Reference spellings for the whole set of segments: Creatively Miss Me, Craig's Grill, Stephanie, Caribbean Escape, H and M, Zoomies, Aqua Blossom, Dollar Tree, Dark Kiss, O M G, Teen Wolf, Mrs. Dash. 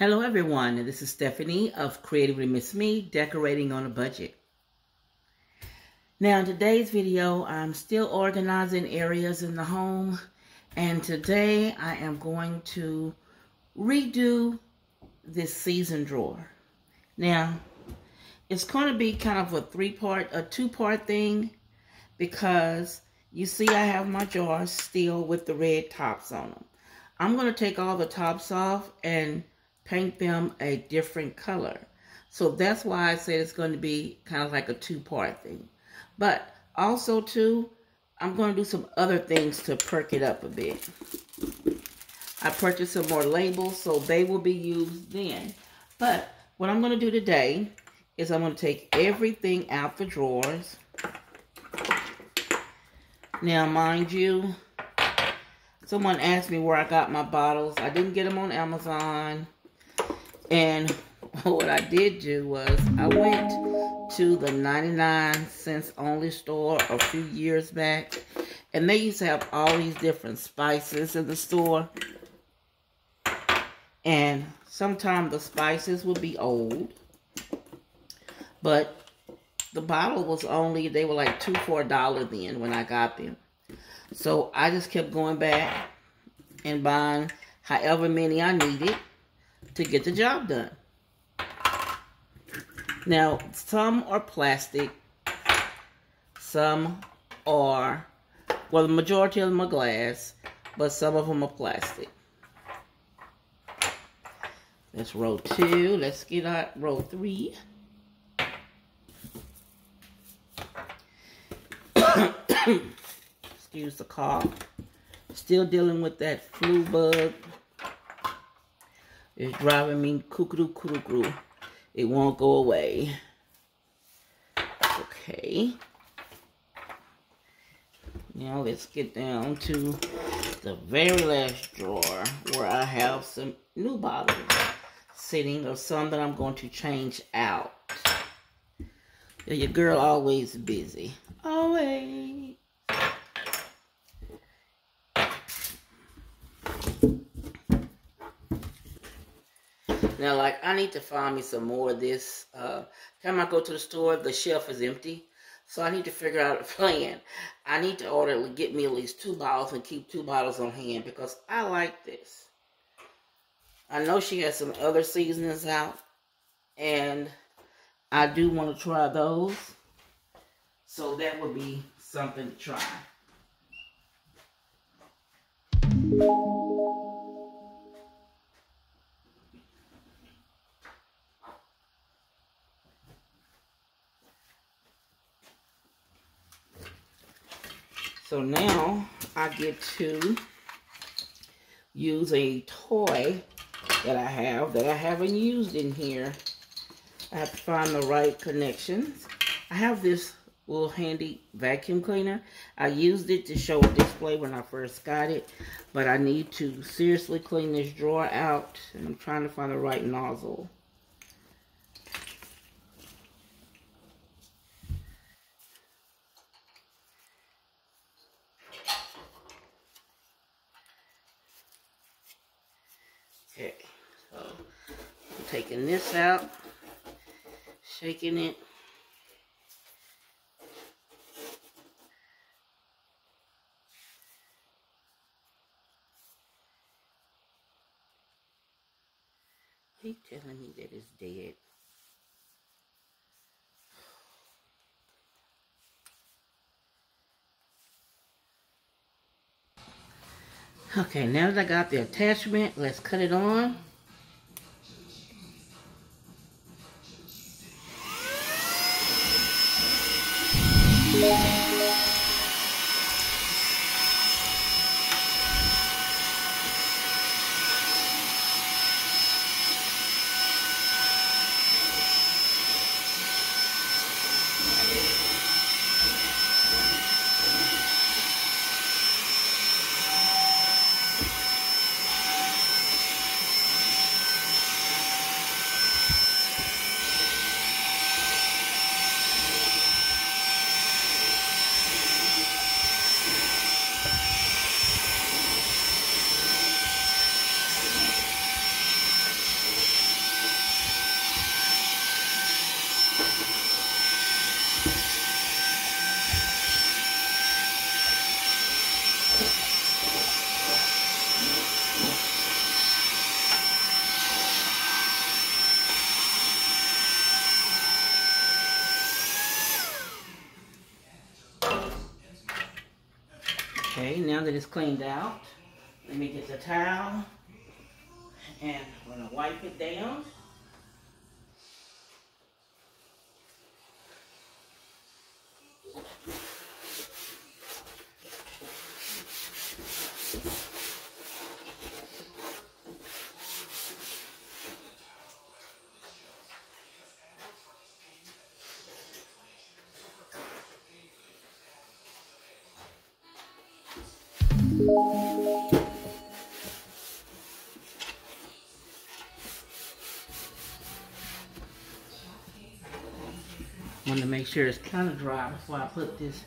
Hello everyone, this is Stephanie of Creatively Miss Me, Decorating on a Budget. Now in today's video, I'm still organizing areas in the home, and today I am going to redo this season drawer. Now, it's going to be kind of a two-part thing, because you see I have my jars still with the red tops on them. I'm going to take all the tops off and paint them a different color. So that's why I said it's going to be kind of like a two-part thing. But also too, I'm going to do some other things to perk it up a bit. I purchased some more labels, so they will be used then. But what I'm going to do today is I'm going to take everything out the drawers. Now mind you, someone asked me where I got my bottles. I didn't get them on Amazon. And what I did do was I went to the 99-cent only store a few years back. And they used to have all these different spices in the store. And sometimes the spices would be old. But the bottle was only, they were like $2 for $1 then when I got them. So I just kept going back and buying however many I needed to get the job done. Now, some are plastic, some are, well, the majority of them are glass, but some of them are plastic. That's row two. Let's get out row three. Excuse the cough. Still dealing with that flu bug. It's driving me cuckoo. It won't go away. Okay. Now let's get down to the very last drawer where I have some new bottles sitting, or some that I'm going to change out. Your girl always busy. Always. Now, like, I need to find me some more of this. Time I go to the store, the shelf is empty. So I need to figure out a plan. I need to order, get me at least 2 bottles and keep 2 bottles on hand, because I like this. I know she has some other seasonings out, and I do want to try those. So that would be something to try. So now I get to use a toy that I have that I haven't used in here. I have to find the right connections. I have this little handy vacuum cleaner. I used it to show a display when I first got it, but I need to seriously clean this drawer out, and I'm trying to find the right nozzle. Taking this out, shaking it. He's telling me that it's dead. Okay, now that I got the attachment, let's cut it on. Okay, now that it's cleaned out, let me get the towel and I'm going to wipe it down. I want to make sure it's kind of dry before I put this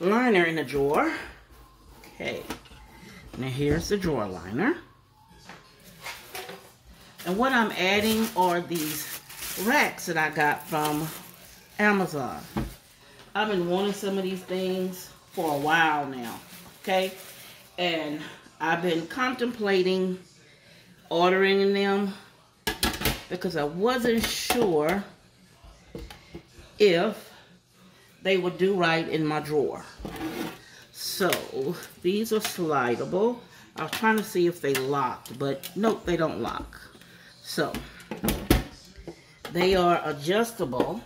liner in the drawer. Okay, now here's the drawer liner. And what I'm adding are these racks that I got from Amazon. I've been wanting some of these things for a while now, okay? And I've been contemplating ordering them because I wasn't sure if they would do right in my drawer. So these are slidable. I was trying to see if they locked, but nope, they don't lock. So they are adjustable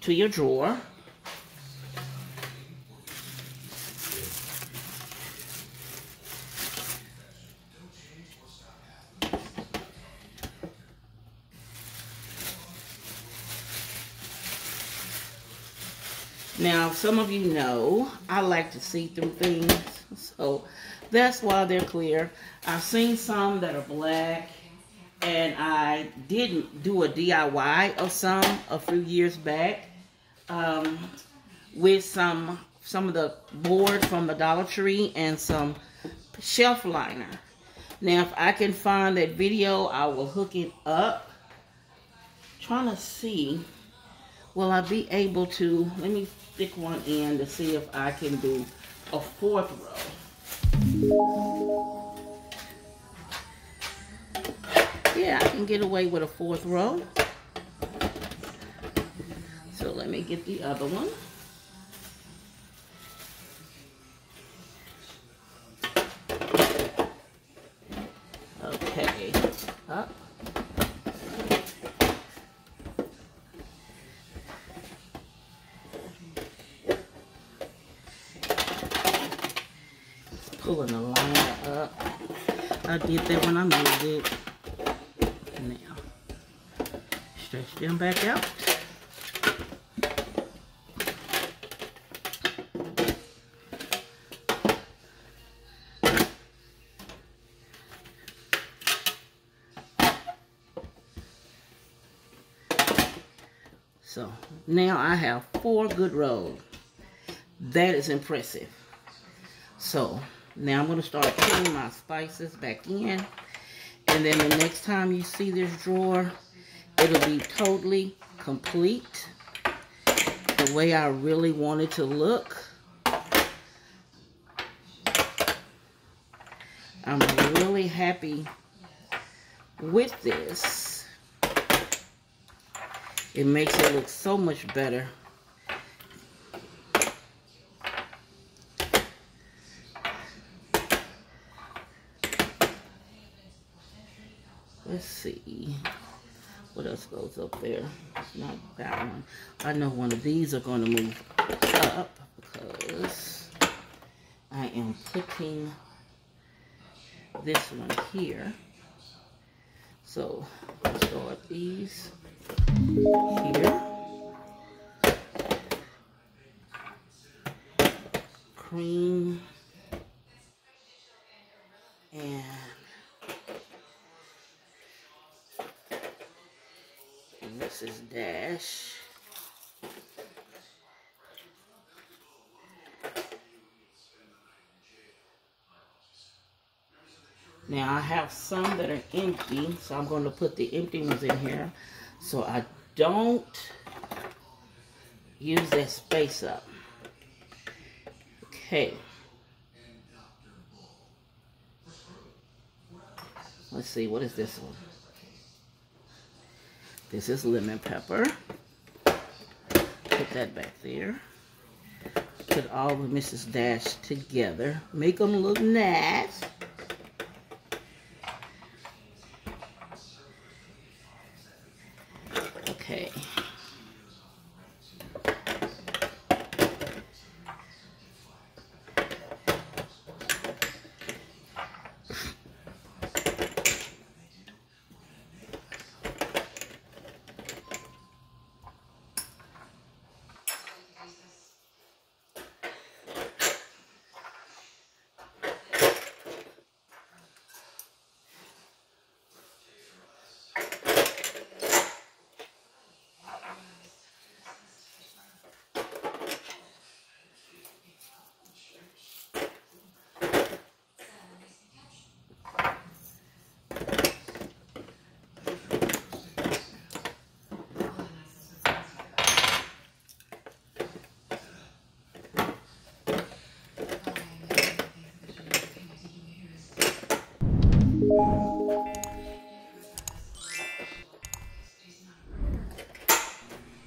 to your drawer. Now, some of you know, I like to see through things, so that's why they're clear. I've seen some that are black, and I didn't do a DIY of some a few years back with some of the board from the Dollar Tree and some shelf liner. Now, if I can find that video, I will hook it up. I'm trying to see. Will I be able to, let me stick one in to see if I can do a fourth row. Yeah, I can get away with a fourth row. So let me get the other one. Okay, up. Pulling the liner up. I did that when I moved it. Now, stretch them back out. So, now I have four good rows. That is impressive. So, now I'm going to start putting my spices back in. And then the next time you see this drawer, it'll be totally complete. The way I really want it to look. I'm really happy with this. It makes it look so much better. Let's see what else goes up there. It's not that one. I know one of these are going to move up because I am putting this one here. So I'll start these here. Cream. And Mrs. Dash. Now I have some that are empty, so I'm going to put the empty ones in here so I don't use that space up. Okay. Let's see, what is this one? This is lemon pepper. Put that back there. put all the Mrs. Dash together. Make them look nice. Okay.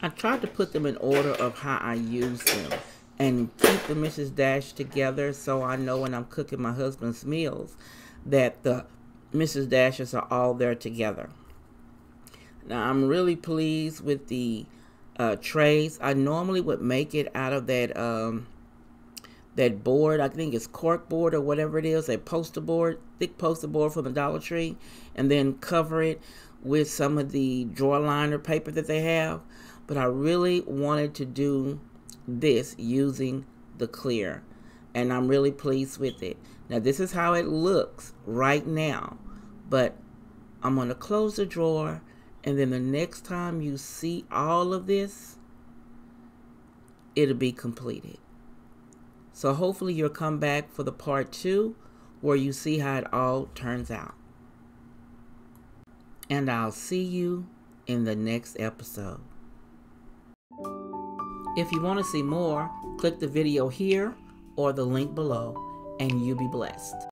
I tried to put them in order of how I use them and keep the Mrs. Dash together, so I know when I'm cooking my husband's meals that the Mrs. Dashes are all there together. Now, I'm really pleased with the trays. I normally would make it out of that that board. I think it's cork board or whatever it is, a poster board, thick poster board from the Dollar Tree, and then cover it with some of the drawer liner paper that they have. But I really wanted to do this using the clear, and I'm really pleased with it. Now, this is how it looks right now, but I'm gonna close the drawer, and then the next time you see all of this, it'll be completed. So hopefully you'll come back for the part 2 where you see how it all turns out. And I'll see you in the next episode. If you want to see more, click the video here or the link below, and you'll be blessed.